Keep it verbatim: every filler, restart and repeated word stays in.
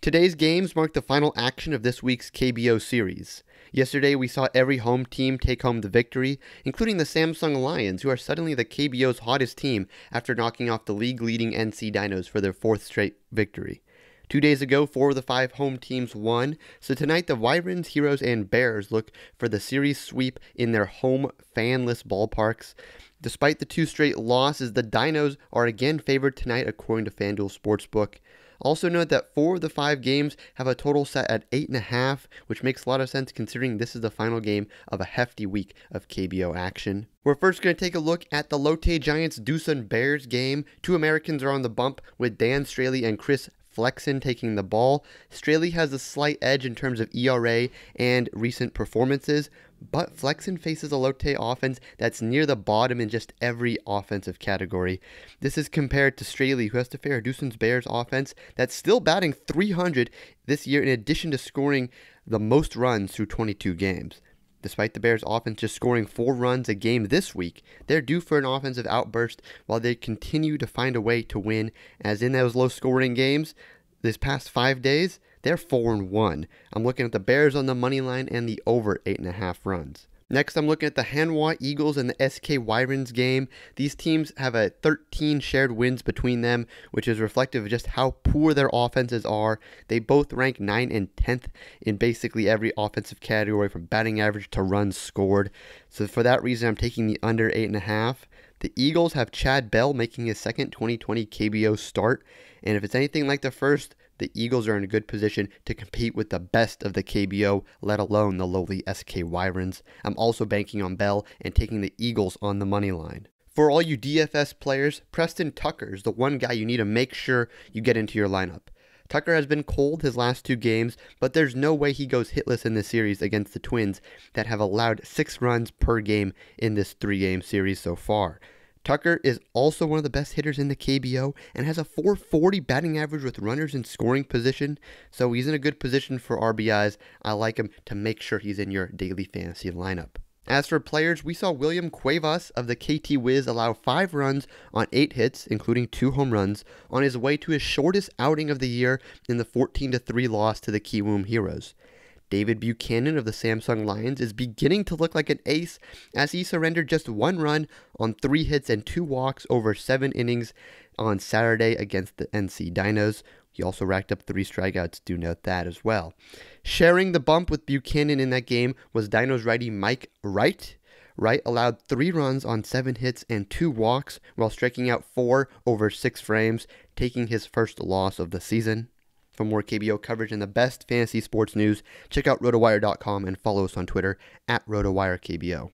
Today's games mark the final action of this week's K B O series. Yesterday we saw every home team take home the victory, including the Samsung Lions, who are suddenly the K B O's hottest team after knocking off the league-leading N C Dinos for their fourth straight victory. Two days ago, four of the five home teams won, so tonight the Wyverns, Heroes, and Bears look for the series sweep in their home fanless ballparks. Despite the two straight losses, the Dinos are again favored tonight according to FanDuel Sportsbook. Also note that four of the five games have a total set at eight and a half, which makes a lot of sense considering this is the final game of a hefty week of K B O action. We're first going to take a look at the Lotte Giants Doosan Bears game. Two Americans are on the bump with Dan Straily and Chris Flexen taking the ball. Straily has a slight edge in terms of E R A and recent performances, but Flexen faces a Lotte offense that's near the bottom in just every offensive category. This is compared to Straily, who has to fare Doosan's Bears offense that's still batting three hundred this year in addition to scoring the most runs through twenty-two games. Despite the Bears' offense just scoring four runs a game this week, they're due for an offensive outburst while they continue to find a way to win, as in those low-scoring games this past five days, they're four and one. I'm looking at the Bears on the money line and the over eight and a half runs. Next, I'm looking at the Hanwha Eagles and the S K Wyverns game. These teams have a thirteen shared wins between them, which is reflective of just how poor their offenses are. They both rank ninth and tenth in basically every offensive category from batting average to runs scored. So for that reason, I'm taking the under eight and a half. The Eagles have Chad Bell making his second twenty twenty K B O start, and if it's anything like the first, the Eagles are in a good position to compete with the best of the K B O, let alone the lowly S K Wyverns. I'm also banking on Bell and taking the Eagles on the money line. For all you D F S players, Preston Tucker is the one guy you need to make sure you get into your lineup. Tucker has been cold his last two games, but there's no way he goes hitless in this series against the Twins that have allowed six runs per game in this three-game series so far. Tucker is also one of the best hitters in the K B O and has a four forty batting average with runners in scoring position, so he's in a good position for R B Is. I like him to make sure he's in your daily fantasy lineup. As for players, we saw William Cuevas of the K T Wiz allow five runs on eight hits, including two home runs, on his way to his shortest outing of the year in the fourteen to three loss to the Kiwoom Heroes. David Buchanan of the Samsung Lions is beginning to look like an ace as he surrendered just one run on three hits and two walks over seven innings on Saturday against the N C Dinos. He also racked up three strikeouts, do note that as well. Sharing the bump with Buchanan in that game was Dinos righty Mike Wright. Wright allowed three runs on seven hits and two walks while striking out four over six frames, taking his first loss of the season. For more K B O coverage and the best fantasy sports news, check out rotowire dot com and follow us on Twitter at RotoWireKBO.